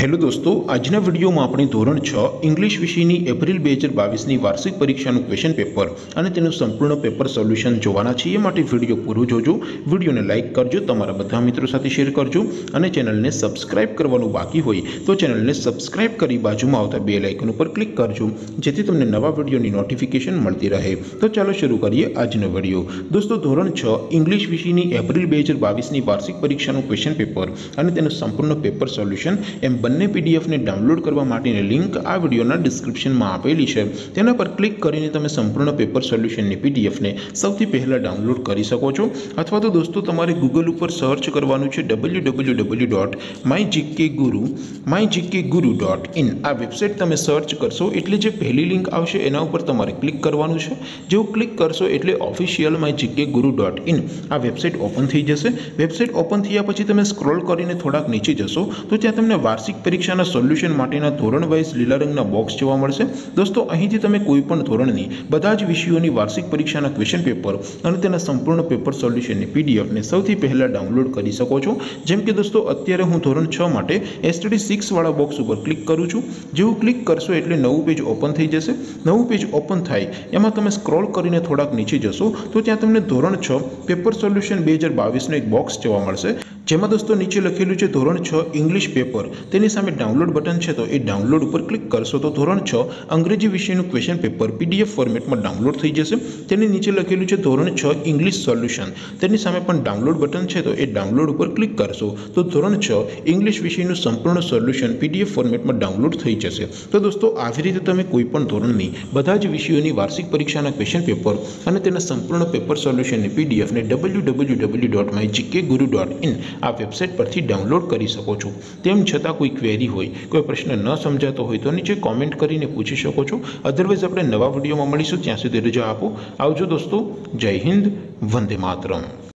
Hello दोस्तों, आजना video में आपणे धोरण 6 इंग्लिश विषयनी एप्रिल 2022 ની વાર્ષિક પરીક્ષાનું ક્વેશ્ચન પેપર અને તેનું સંપૂર્ણ પેપર સોલ્યુશન જોવાના છે। એ માટે વિડિયો પૂરો જોજો, વિડિયોને લાઈક કરજો, તમારા બધા મિત્રો સાથે શેર કરજો અને ચેનલને સબસ્ક્રાઇબ કરવાનું બાકી હોય તો ચેનલને સબસ્ક્રાઇબ કરી બાજુમાં આવતા બેલ આઇકન ઉપર ક્લિક કરજો જેથી તમને નવા વિડિયોની નોટિફિકેશન મળતી રહે। તો ચાલો શરૂ કરીએ આજનો વિડિયો। દોસ્તો, ધોરણ 6 ઇંગ્લિશ વિષયની એપ્રિલ 2022 ની વાર્ષિક પરીક્ષાનું ક્વેશ્ચન પેપર અને તેનું સંપૂર્ણ પેપર સોલ્યુશન એમ बने पीडीएफ ने डाउनलॉड करवा माटेनी लिंक आ विडियोना डिस्क्रिप्शन में आपेली है। तेना पर क्लिक करीने तमे संपूर्ण पेपर सोल्यूशन ने पीडीएफ ने सौथी पहला डाउनलॉड करी शको छो। अथवा तो दोस्तों तमारे गूगल पर सर्च करवानुं छे www.mygkguru.in। आ वेबसाइट तमे सर्च करशो एटले जे पहली लिंक आवशे एना उपर तमारे क्लिक करवानुं छे। जो क्लिक करशो एटले ऑफिशियल mygkguru.in आ वेबसाइट ओपन थी जशे। वेबसाइट ओपन थया पछी तमे स्क्रॉल करीने थोड़ाक नीचे जशो तो त्यां तमने वार्षिक परीक्षाना सोल्यूशन माटेना धोरण वाइज लीला रंगना बॉक्स जोवा मळशे। दोस्तों, અહીંથી તમે કોઈપણ ધોરણની બધા જ વિષયોની વાર્ષિક પરીક્ષાના ક્વેશ્ચન પેપર અને તેના સંપૂર્ણ પેપર સોલ્યુશનની પીડીએફ ને સૌથી પહેલા ડાઉનલોડ કરી શકો છો। જેમ કે દોસ્તો, અત્યારે હું ધોરણ 6 માટે એસટીડી 6 વાળા બોક્સ ઉપર ક્લિક કરું છું। જેવું ક્લિક કરશો એટલે નવું પેજ ઓપન થઈ જશે। નવું પેજ ઓપન થાય એમાં તમે સ્ક્રોલ કરીને થોડાક નીચે જશો તો ત્યાં તમને ધોરણ 6 પેપર સોલ્યુશન 2022 નો એક બોક્સ જોવા મળશે। જેમાં દોસ્તો નીચે લખેલું છે ધોરણ 6 ઇંગ્લિશ પેપર, તેની સામે ડાઉનલોડ બટન છે તો એ ડાઉનલોડ ઉપર ક્લિક કરશો તો ધોરણ 6 અંગ્રેજી વિષયનું ક્વેશ્ચન પેપર પીડીએફ ફોર્મેટમાં ડાઉનલોડ થઈ જશે। તેની નીચે લખેલું છે ધોરણ 6 ઇંગ્લિશ સોલ્યુશન, તેની સામે પણ ડાઉનલોડ બટન છે તો એ ડાઉનલોડ ઉપર ક્લિક કરશો તો ધોરણ 6 ઇંગ્લિશ વિષયનું સંપૂર્ણ સોલ્યુશન પીડીએફ ફોર્મેટમાં ડાઉનલોડ થઈ જશે। તો દોસ્તો, આવી રીતે તમે કોઈપણ ધોરણની બધા જ વિષયોની વાર્ષિક પરીક્ષાના ક્વેશ્ચન પેપર અને તેના સંપૂર્ણ પેપર સોલ્યુશનની પીડીએફને www.mygkguru.in आ वेबसाइट पर डाउनलॉड कर सको। तम छता कोई क्वेरी हो, कोई प्रश्न न समझाता हो तो नीचे कॉमेंट कर पूछी सको। अदरवाइज आप नवा विडियो में मळीशुं, त्यां सुधी रजा आपो। आवजो दोस्तों, जय हिंद, वंदे मातरम।